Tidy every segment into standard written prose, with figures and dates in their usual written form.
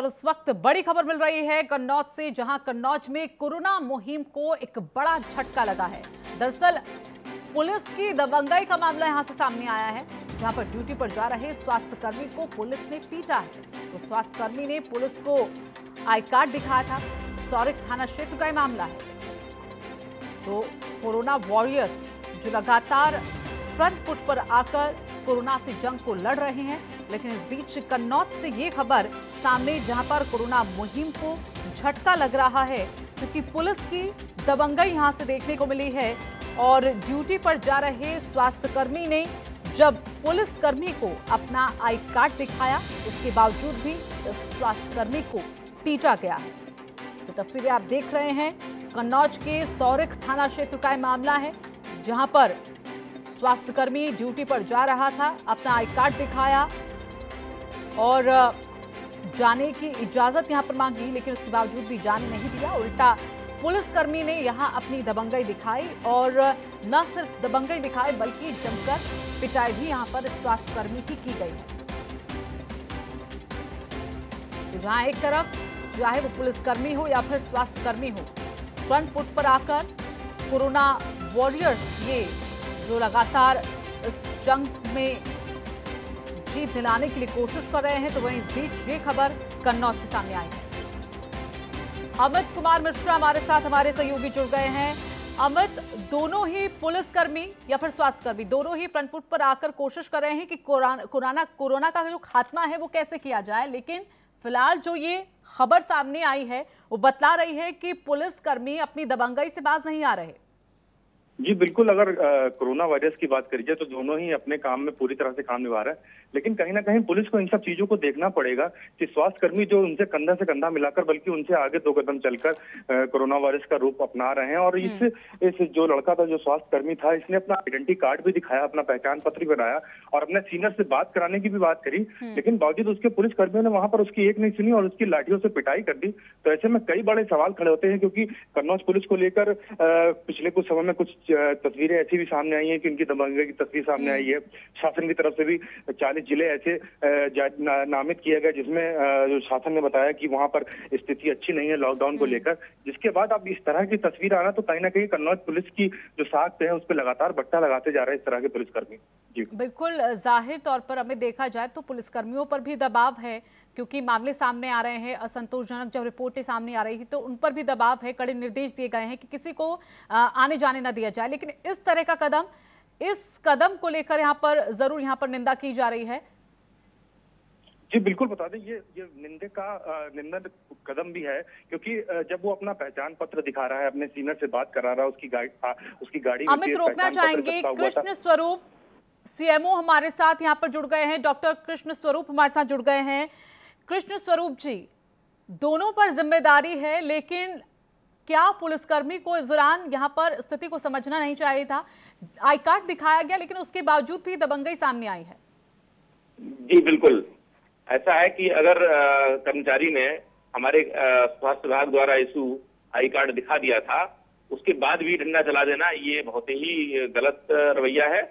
और उस वक्त बड़ी खबर मिल रही है कन्नौज से, जहां कन्नौज में कोरोना मुहिम को एक बड़ा झटका लगा है। दरअसल पुलिस की दबंगई का मामला यहां से सामने आया है, जहां पर ड्यूटी पर जा रहे स्वास्थ्यकर्मी को पुलिस ने पीटा है। तो स्वास्थ्यकर्मी ने पुलिस को आई कार्ड दिखाया था। सौरिक थाना क्षेत्र का मामला है। तो कोरोना वॉरियर्स जो लगातार फ्रंट फुट पर आकर कोरोना से जंग को लड़ रहे हैं, लेकिन इस बीच कन्नौज से ये खबर सामने, जहां पर कोरोना मुहिम को झटका लग रहा है, क्योंकि पुलिस की दबंगई यहां से देखने को मिली है। और ड्यूटी पर जा रहे स्वास्थ्यकर्मी ने जब पुलिसकर्मी को अपना आई कार्ड दिखाया, उसके बावजूद भी स्वास्थ्यकर्मी को पीटा गया। तो तस्वीरें आप देख रहे हैं, कन्नौज के सौरिख थाना क्षेत्र का मामला है, जहाँ पर स्वास्थ्यकर्मी ड्यूटी पर जा रहा था, अपना आई कार्ड दिखाया और जाने की इजाज़त यहां पर मांगी, लेकिन उसके बावजूद भी जाने नहीं दिया। उल्टा पुलिसकर्मी ने यहां अपनी दबंगई दिखाई और न सिर्फ दबंगई दिखाई बल्कि जमकर पिटाई भी यहां पर स्वास्थ्यकर्मी की गई। तो जहां एक तरफ चाहे वो पुलिसकर्मी हो या फिर स्वास्थ्यकर्मी हो, फ्रंट फुट पर आकर कोरोना वॉरियर्स ये जो लगातार इस जंग में जीत दिलाने के लिए कोशिश कर रहे हैं, तो वहीं इस बीच ये खबर कन्नौज से सामने आई है। अमित कुमार मिश्रा हमारे साथ, हमारे सहयोगी जुड़ गए हैं। अमित, दोनों ही पुलिसकर्मी या फिर स्वास्थ्यकर्मी, दोनों ही फ्रंट फुट पर आकर कोशिश कर रहे हैं कि कोरोना का जो खात्मा है वो कैसे किया जाए, लेकिन फिलहाल जो ये खबर सामने आई है वो बतला रही है कि पुलिसकर्मी अपनी दबंगई से बाज नहीं आ रहे। जी बिल्कुल, अगर कोरोना वायरस की बात करी जाए तो दोनों ही अपने काम में पूरी तरह से काम निभा रहा है, लेकिन कहीं ना कहीं पुलिस को इन सब चीजों को देखना पड़ेगा कि स्वास्थ्यकर्मी जो उनसे कंधा से कंधा मिलाकर, बल्कि उनसे आगे दो कदम चलकर कोरोना वायरस का रूप अपना रहे हैं। और इस जो लड़का था, जो स्वास्थ्यकर्मी था, इसने अपना आइडेंटिटी कार्ड भी दिखाया, अपना पहचान पत्र भी बनाया और अपने सीनियर से बात कराने की भी बात करी, लेकिन बावजूद उसके पुलिसकर्मियों ने वहां पर उसकी एक नहीं सुनी और उसकी लाठियों से पिटाई कर दी। तो ऐसे में कई बड़े सवाल खड़े होते हैं, क्योंकि कन्नौज पुलिस को लेकर पिछले कुछ समय में कुछ तस्वीरें ऐसी भी सामने आई हैं कि इनकी दबंगई की तस्वीर सामने आई है। शासन की तरफ से भी 40 जिले ऐसे नामित किया गया जिसमें जो शासन ने बताया कि वहां पर स्थिति अच्छी नहीं है लॉकडाउन को लेकर, जिसके बाद अब इस तरह की तस्वीर आना तो कहीं ना कहीं कन्नौज पुलिस की जो साख है उस पर लगातार बट्टा लगाते जा रहे हैं इस तरह के पुलिसकर्मी। जी बिल्कुल, जाहिर तौर पर हमें देखा जाए तो पुलिसकर्मियों पर भी दबाव है, क्योंकि मामले सामने आ रहे हैं, असंतोषजनक जब रिपोर्टें सामने आ रही थी तो उन पर भी दबाव है। कड़े निर्देश दिए गए हैं कि किसी को आने जाने ना दिया जाए, लेकिन इस तरह का कदम, इस कदम को लेकर यहाँ पर जरूर यहाँ पर निंदा की जा रही है। जी बिल्कुल, बता दें ये निंदक कदम भी है, क्योंकि जब वो अपना पहचान पत्र दिखा रहा है, अपने सीनियर से बात करा रहा है, उसकी गाड़ी। अमित, रोकना चाहेंगे। कृष्ण स्वरूप सीएमओ हमारे साथ यहाँ पर जुड़ गए हैं, डॉक्टर कृष्ण स्वरूप हमारे साथ जुड़ गए हैं। कृष्ण स्वरूप जी, दोनों पर जिम्मेदारी है, लेकिन क्या पुलिसकर्मी को इस दौरान यहाँ पर स्थिति को समझना नहीं चाहिए था? आई कार्ड दिखाया गया, लेकिन उसके बावजूद भी दबंगई सामने आई है। जी बिल्कुल, ऐसा है कि अगर कर्मचारी ने हमारे स्वास्थ्य विभाग द्वारा इशू आई कार्ड दिखा दिया था, उसके बाद भी डंडा चला देना ये बहुत ही गलत रवैया है।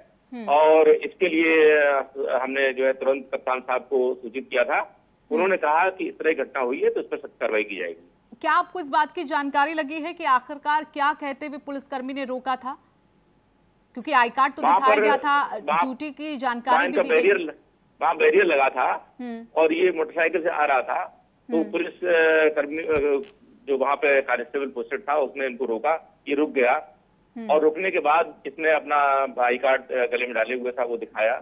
और इसके लिए हमने जो है तुरंत कप्तान साहब को सूचित किया था। उन्होंने कहा कि इस तरह घटना हुई है तो इस पर सख्त कार्रवाई की जाएगी। क्या आपको इस बात की जानकारी लगी है कि आखिरकार क्या कहते हुए पुलिसकर्मी ने रोका था, क्योंकि आई कार्ड तो दिखाया गया था, ड्यूटी की जानकारी भी दी गई? वहाँ बैरियर लगा था और ये मोटरसाइकिल से आ रहा था, तो पुलिस कर्मी जो वहाँ पे कांस्टेबल पोस्टेड था उसने इनको रोका, ये रुक गया और रुकने के बाद इसने अपना आई कार्ड गले में डाले हुए था वो दिखाया।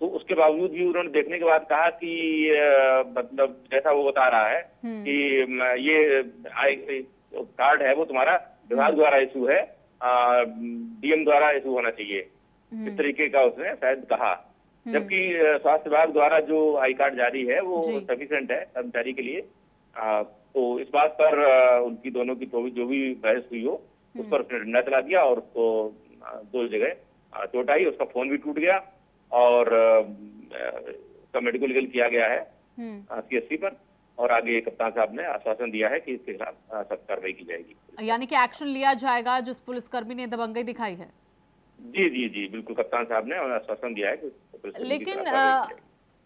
तो उसके बावजूद भी उन्होंने देखने के बाद कहा कि मतलब जैसा वो बता रहा है कि ये आई कार्ड है वो तुम्हारा विभाग द्वारा इशू है, डीएम द्वारा इशू होना चाहिए, इस तरीके का उसने शायद कहा। जबकि स्वास्थ्य विभाग द्वारा जो आई कार्ड जारी है वो सफिशिएंट है कर्मचारी के लिए। तो इस बात पर उनकी दोनों की जो भी बहस हुई हो उस पर उसने डंडा चला दिया और उसको दो जगह चोट आई, उसका फोन भी टूट गया और उसका मेडिकल लीगल किया गया है CSC पर। और आगे कप्तान साहब ने आश्वासन दिया है कि इसके खिलाफ सख्त कार्रवाई की जाएगी, यानी कि एक्शन लिया जाएगा जिस पुलिसकर्मी ने दबंगई दिखाई है। जी जी जी बिल्कुल, कप्तान साहब ने आश्वासन दिया है। लेकिन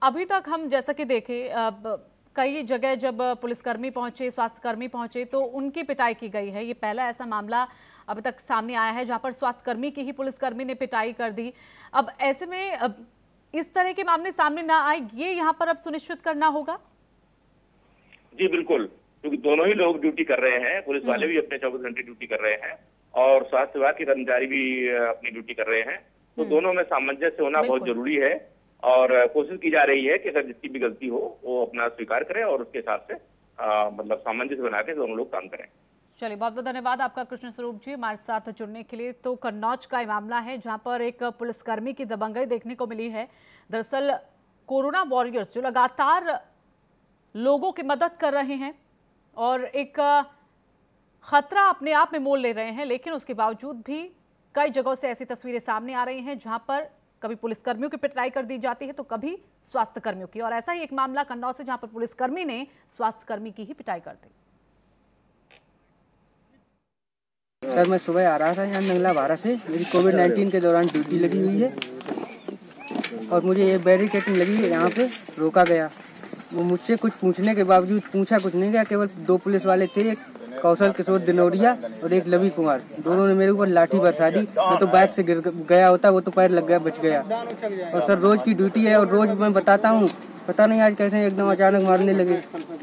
अभी तक हम जैसा कि देखें, कई जगह जब पुलिसकर्मी पहुंचे, स्वास्थ्यकर्मी पहुंचे तो उनकी पिटाई की गई है। ये पहला ऐसा मामला अब तक सामने आया है जहां पर स्वास्थ्यकर्मी की ही पुलिसकर्मी ने पिटाई कर दी। अब ऐसे में इस तरह के मामले सामने ना आए, ये यहाँ पर अब सुनिश्चित करना होगा। जी बिल्कुल, क्योंकि दोनों ही लोग ड्यूटी कर रहे हैं, पुलिस वाले भी अपने 24 घंटे ड्यूटी कर रहे हैं और स्वास्थ्य विभाग के कर्मचारी भी अपनी ड्यूटी कर रहे हैं, तो दोनों में सामंजस्य होना बहुत जरूरी है। और कोशिश की जा रही है कि अगर जितनी भी गलती हो वो अपना स्वीकार करें और उसके हिसाब से मतलब सामंजस्य बना के दोनों लोग काम करें। चलिए, बहुत बहुत धन्यवाद आपका कृष्ण स्वरूप जी, हमारे साथ जुड़ने के लिए। तो कन्नौज का मामला है जहां पर एक पुलिसकर्मी की दबंगई देखने को मिली है। दरअसल कोरोना वॉरियर्स जो लगातार लोगों की मदद कर रहे हैं और एक खतरा अपने आप में मोल ले रहे हैं, लेकिन उसके बावजूद भी कई जगहों से ऐसी तस्वीरें सामने आ रही हैं जहां पर कभी पुलिसकर्मियों की पिटाई कर दी जाती है तो कभी स्वास्थ्यकर्मियों की। और ऐसा ही एक मामला कन्नौज से जहां पर पुलिसकर्मी ने स्वास्थ्यकर्मी की ही पिटाई कर दी। सर, मैं सुबह आ रहा था यहाँ नंगला बारा से, मेरी कोविड-19 के दौरान ड्यूटी लगी हुई है और मुझे ये बैरिकेटिंग लगी है, यहाँ पे रोका गया। वो मुझसे कुछ पूछने के बावजूद पूछा कुछ नहीं गया। केवल 2 पुलिस वाले थे, एक कौशल किशोर दिनौरिया और एक लवी कुमार, दोनों ने मेरे ऊपर लाठी बरसा दी। मैं तो बाइक से गिर गया होता, वो तो पैर लग गया, बच गया। और सर रोज की ड्यूटी है और रोज मैं बताता हूँ, पता नहीं आज कैसे एकदम अचानक मारने लगे।